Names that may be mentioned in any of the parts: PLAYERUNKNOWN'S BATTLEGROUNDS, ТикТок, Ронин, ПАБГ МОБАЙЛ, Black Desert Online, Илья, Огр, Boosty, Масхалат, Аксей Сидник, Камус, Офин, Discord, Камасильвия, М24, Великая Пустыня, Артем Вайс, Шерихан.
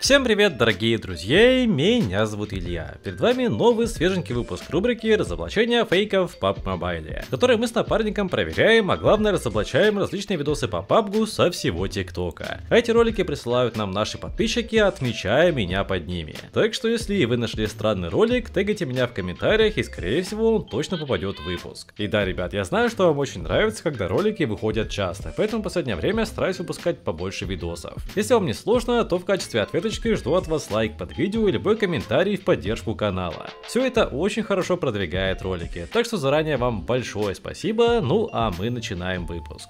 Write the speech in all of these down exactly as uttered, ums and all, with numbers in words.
Всем привет, дорогие друзья, меня зовут Илья. Перед вами новый свеженький выпуск рубрики «Разоблачение фейков в паб мобайле», в которой мы с напарником проверяем, а главное разоблачаем различные видосы по пабгу со всего ТикТока. Эти ролики присылают нам наши подписчики, отмечая меня под ними. Так что если и вы нашли странный ролик, тегайте меня в комментариях и скорее всего он точно попадет в выпуск. И да, ребят, я знаю, что вам очень нравится, когда ролики выходят часто, поэтому в последнее время стараюсь выпускать побольше видосов. Если вам не сложно, то в качестве ответа жду от вас лайк под видео и любой комментарий в поддержку канала. Все это очень хорошо продвигает ролики, так что заранее вам большое спасибо, ну а мы начинаем выпуск.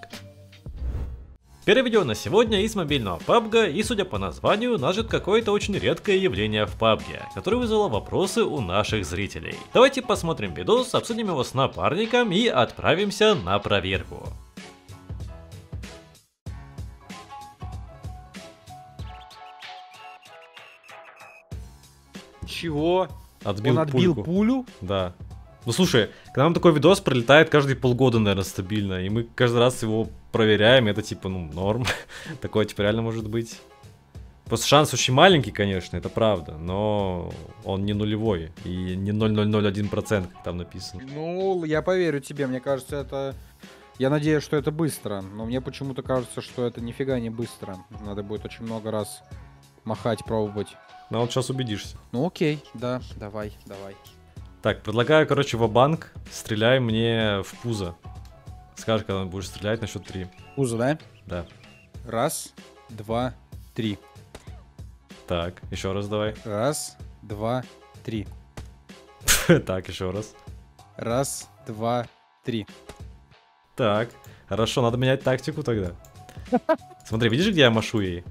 Переведен на сегодня из мобильного пабга и, судя по названию, нас ждет какое-то очень редкое явление в пабге, которое вызвало вопросы у наших зрителей. Давайте посмотрим видос, обсудим его с напарником и отправимся на проверку. Чего? Отбил Он отбил пульку. пулю? Да. Ну слушай, к нам такой видос прилетает каждые полгода, наверное, стабильно. И мы каждый раз его проверяем. Это типа, ну, норм. Такое типа реально может быть. Просто шанс очень маленький, конечно, это правда. Но он не нулевой. И не ноль ноль ноль один процент, как там написано. Ну, я поверю тебе. Мне кажется, это... Я надеюсь, что это быстро. Но мне почему-то кажется, что это нифига не быстро. Надо будет очень много раз махать, пробовать. Ну, вот сейчас убедишься. Ну, окей, да, давай, давай. Так, предлагаю, короче, ва-банк, стреляй мне в пузо. Скажешь, когда будешь стрелять, на счет три. Пузо, да? Да. Раз, два, три. Так, еще раз давай. Раз, два, три. Так, еще раз. Раз, два, три. Так, хорошо, надо менять тактику тогда. Смотри, видишь, где я машу ей?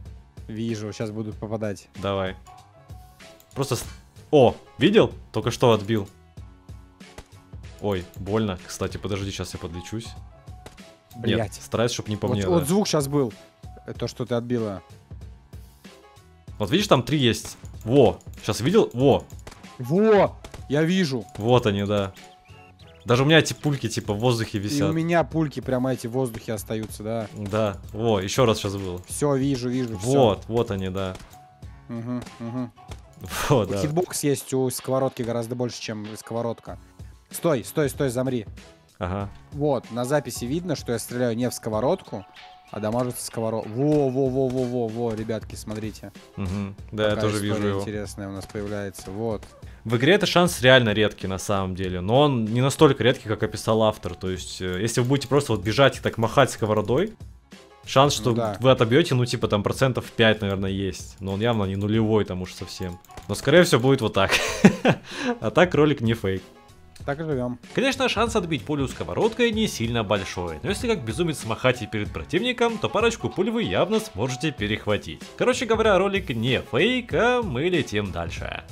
Вижу, сейчас будут попадать. Давай. Просто... О, видел? Только что отбил. Ой, больно. Кстати, подожди, сейчас я подлечусь. Блять. Нет, стараюсь, чтобы не по вот, мне. Вот да. Звук сейчас был. То, что ты отбила. Вот видишь, там три есть. Во. Сейчас видел? Во. Во. Я вижу. Вот они, да. Даже у меня эти пульки типа в воздухе висят. И у меня пульки прямо эти в воздухе остаются, да. Да. Во, еще раз сейчас был. Все, вижу, вижу. Вот, все. Вот они, да. Угу, угу. О, да. Хитбокс есть у сковородки гораздо больше, чем сковородка. Стой, стой, стой, замри. Ага. Вот, на записи видно, что я стреляю не в сковородку, а дамажится сковородка. Во-во-во-во-во-во, ребятки, смотрите. Угу. Да, такая я тоже вижу его. Интересная у нас появляется, вот. В игре это шанс реально редкий на самом деле, но он не настолько редкий, как описал автор. То есть, если вы будете просто вот бежать и так махать сковородой, шанс, что ну, да. вы отобьете, ну, типа, там, процентов пять, наверное, есть. Но он явно не нулевой, там уж совсем. Но, скорее всего, будет вот так. А так ролик не фейк. Так и живем. Конечно, шанс отбить пулю сковородкой не сильно большой. Но если как безумец махать и перед противником, то парочку пуль вы явно сможете перехватить. Короче говоря, ролик не фейк, а мы летим дальше.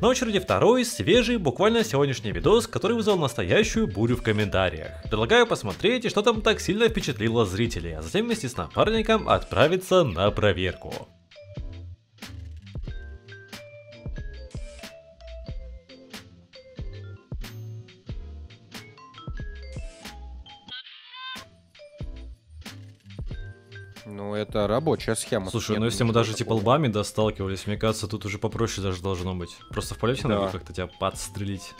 На очереди второй, свежий, буквально сегодняшний видос, который вызвал настоящую бурю в комментариях. Предлагаю посмотреть, что там так сильно впечатлило зрителей, а затем вместе с напарником отправиться на проверку. Ну, это рабочая схема. Слушай, ну если мы даже такого. типа лбами да, сталкивались, мне кажется, тут уже попроще даже должно быть. Просто в полете да. надо как-то тебя подстрелить.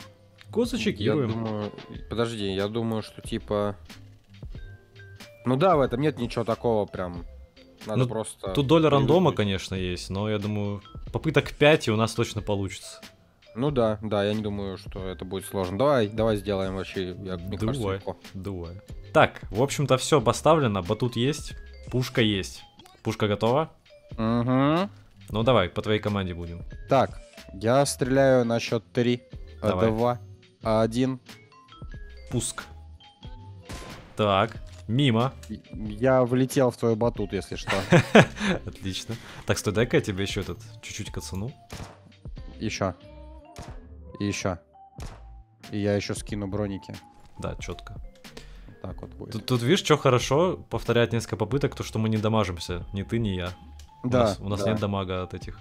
Косочек, я думаю... Подожди, я думаю, что типа... Ну да, в этом нет ничего такого прям. Надо ну, просто... Тут доля рандома, конечно, есть, но я думаю, попыток пять и у нас точно получится. Ну да, да, я не думаю, что это будет сложно. Давай, давай сделаем вообще. Я, мне кажется, давай. Так, в общем-то все поставлено, батут есть. Пушка есть. Пушка готова? Угу. Ну давай, по твоей команде будем. Так, я стреляю на счет три, давай. два, один. Пуск. Так, мимо. Я влетел в твой батут, если что. Отлично. Так, стой, дай-ка я тебе еще этот чуть-чуть кацану. Еще. И еще. И я еще скину броники. Да, четко. Так вот будет. Тут, тут видишь, что хорошо повторять несколько попыток, то что мы не дамажимся, ни ты, ни я. Да. У нас, у нас да. нет дамага от этих.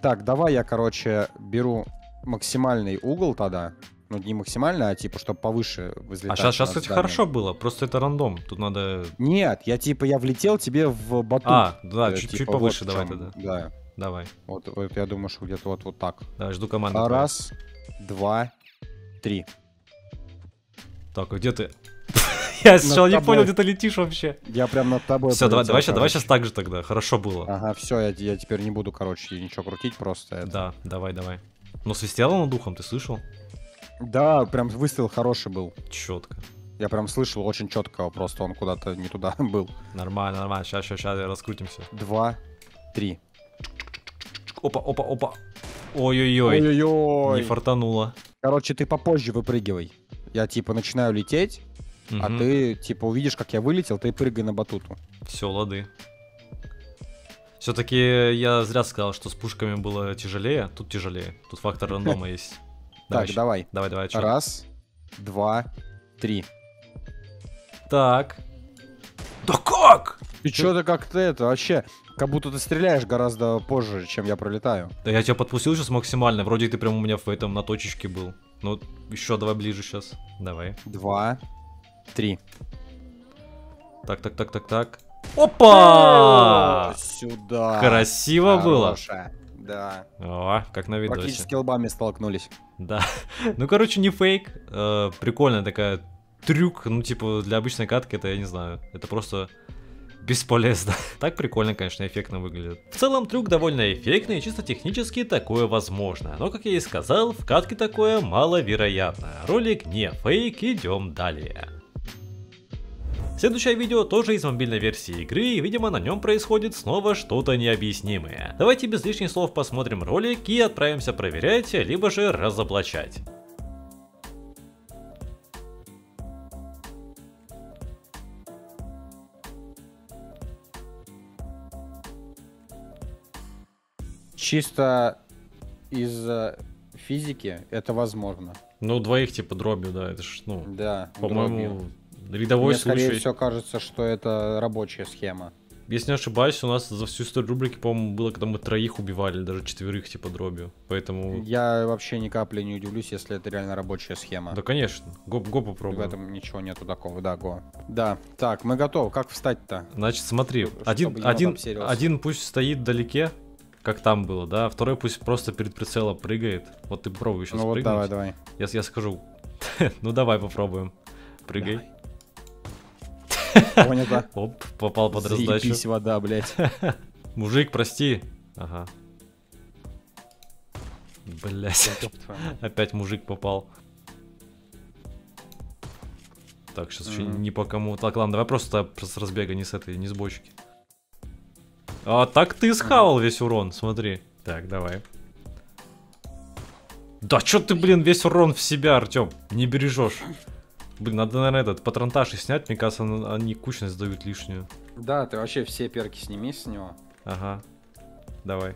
Так, давай я, короче, беру максимальный угол тогда. ну не максимально, а типа, чтобы повыше взлетать. А сейчас, сейчас кстати, хорошо было, просто это рандом, тут надо... Нет, я типа, я влетел тебе в батут. А, да, чуть-чуть повыше давай тогда. Да. Давай. Вот, я думаю, что где-то вот, вот так. Да, жду команды. Раз, два, три. Так, а где ты? Я сначала не понял, где ты летишь вообще. Я прям над тобой. Все, давай сейчас так же тогда, хорошо было. Ага, все, я теперь не буду, короче, ничего крутить просто. Да, давай, давай. Ну, свистело над духом, ты слышал? Да, прям выстрел хороший был. Четко. Я прям слышал очень четко, просто он куда-то не туда был. Нормально, нормально, сейчас, сейчас, сейчас раскрутимся. Два, три. Опа, опа, опа. Ой-ой-ой. Ой-ой-ой. Не фартануло. Короче, ты попозже выпрыгивай. Я типа начинаю лететь, угу. А ты типа увидишь, как я вылетел, ты прыгай на батуту. Все, лады. Все-таки я зря сказал, что с пушками было тяжелее. Тут тяжелее. Тут фактор рандома есть. Так, давай. Давай, давай. Раз, два, три. Так. Да как? И что-то как-то это вообще... Как будто ты стреляешь гораздо позже, чем я пролетаю. Да я тебя подпустил сейчас максимально. Вроде ты прям у меня в этом на точечке был. Ну, еще давай ближе сейчас. Давай. Два, три. Так, так, так, так, так. Опа! Сюда. Красиво было. Да. О, как на видосе. Практически лбами столкнулись. Да. Ну, короче, не фейк. Прикольная такая трюк. Ну, типа, для обычной катки это, я не знаю. Это просто... бесполезно. Так прикольно, конечно, эффектно выглядит. В целом, трюк довольно эффектный, и чисто технически такое возможно. Но, как я и сказал, в катке такое маловероятно. Ролик не фейк, идем далее. Следующее видео тоже из мобильной версии игры, и, видимо, на нем происходит снова что-то необъяснимое. Давайте без лишних слов посмотрим ролик и отправимся проверять, либо же разоблачать. Чисто из физики это возможно. Ну, двоих типа дробью, да, это ж, ну, да, по-моему, рядовой случай. Мне, скорее всего, кажется, что это рабочая схема. Если не ошибаюсь, у нас за всю историю рубрики, по-моему, было, когда мы троих убивали, даже четверых типа дробью, поэтому... Я вообще ни капли не удивлюсь, если это реально рабочая схема. Да, конечно. Го-го попробуем. В этом ничего нету такого, да, го. Да, так, мы готовы. Как встать-то? Значит, смотри, один, один, один пусть стоит вдалеке. Как там было, да? Второй пусть просто перед прицелом прыгает. Вот ты попробуй сейчас ну прыгнуть. Вот давай, давай. Я, я скажу. Ну давай попробуем. Прыгай. Понятно. Оп, попал под раздачу. Заебись вода, блядь. Мужик, прости. Ага. Блядь. Опять мужик попал. Так, сейчас еще не по кому. Так, ладно, давай просто с разбега, не с этой, не с бочки. А так ты схавал весь урон, смотри. Так, давай. Да чё ты, блин, весь урон в себя, Артём, не бережешь. Блин, надо, наверное, этот патронтаж и снять, мне кажется, они кучность дают лишнюю. Да, ты вообще все перки сними с него. Ага, давай.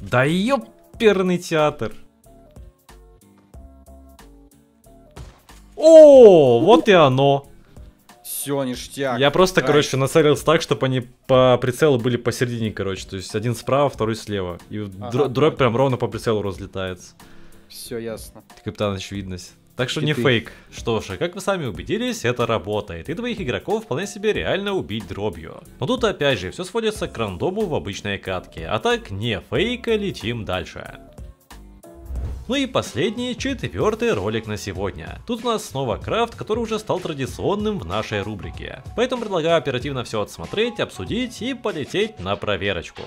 Да ёперный театр. О, вот и оно. Все, ништяк. Я просто, Ай. короче, нацелился так, чтобы они по прицелу были посередине, короче. То есть один справа, второй слева. И ага, дробь прям ровно по прицелу разлетается. Все ясно. Капитан очевидность. Так что и не ты. Фейк. Что ж, как вы сами убедились, это работает. И двоих игроков вполне себе реально убить дробью. Но тут опять же все сводится к рандому в обычной катке. А так не фейка, летим дальше. Ну и последний, четвертый ролик на сегодня. Тут у нас снова крафт, который уже стал традиционным в нашей рубрике. Поэтому предлагаю оперативно все отсмотреть, обсудить и полететь на проверочку.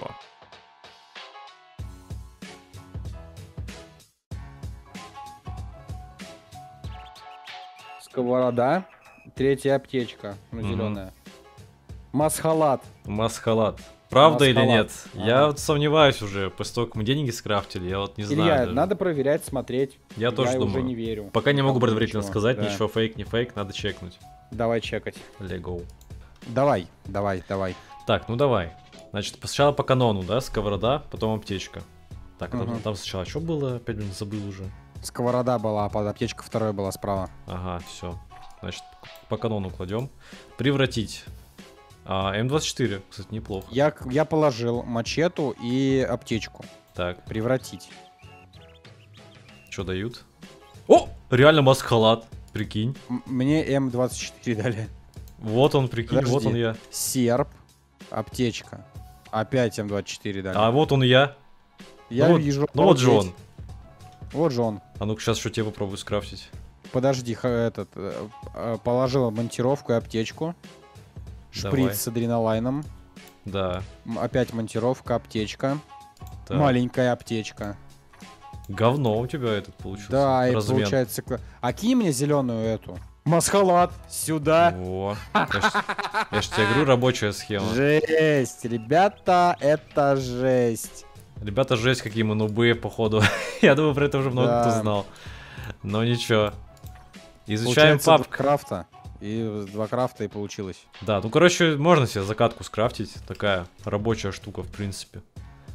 Сковорода, третья аптечка, ну, зеленая. Масхалат. Масхалат. Правда или нет? Ага. Я вот сомневаюсь уже, после того, как мы деньги скрафтили, я вот не знаю. Илья, даже. Надо проверять, смотреть. Я, я тоже я думаю. Уже не верю. Пока не могу предварительно сказать, да. Ничего фейк, не фейк, надо чекнуть. Давай чекать. Лего. Давай, давай, давай. Так, ну давай. Значит, сначала по канону, да, сковорода, потом аптечка. Так, угу. там, там сначала что было? Опять же, забыл уже. Сковорода была, под аптечка вторая была справа. Ага, все. Значит, по канону кладем. Превратить. А, эм двадцать четыре, кстати, неплохо. Я, я положил мачету и аптечку. Так. Превратить. Что дают? О! Реально масхалат. Прикинь. Мне эм двадцать четыре дали. Вот он, прикинь, подожди. Вот он я. Серп, аптечка. Опять эм двадцать четыре дали. А вот он я. Я ну вижу. Вот, ну вот же он. Вот же он. А ну-ка сейчас что тебе попробую скрафтить. Подожди, этот. Положила монтировку и аптечку. Шприц давай. С адреналайном. Да. Опять монтировка, аптечка. Так. Маленькая аптечка. Говно у тебя этот получился. Да, размен. И получается... А кинь мне зеленую эту. Масхалат, сюда. Во. Я, ж, я ж тебе говорю, рабочая схема. Жесть, ребята, это жесть. Ребята, жесть, какие мы нубы, походу. Я думаю, про это уже много да. кто знал. Но ничего. Изучаем папку. Крафта. И два крафта и получилось. Да, ну короче, можно себе закатку скрафтить. Такая рабочая штука, в принципе.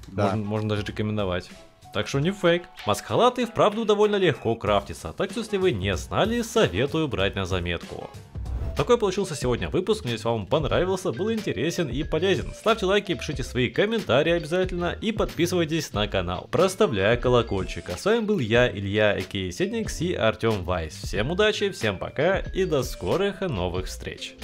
Да. Можно, можно даже рекомендовать. Так что не фейк. Масхалаты вправду довольно легко крафтятся, так что если вы не знали, советую брать на заметку. Такой получился сегодня выпуск, надеюсь, вам понравился, был интересен и полезен. Ставьте лайки, пишите свои комментарии обязательно и подписывайтесь на канал, проставляя колокольчик. А с вами был я, Илья, Аксей Сидник и Артем Вайс. Всем удачи, всем пока и до скорых новых встреч.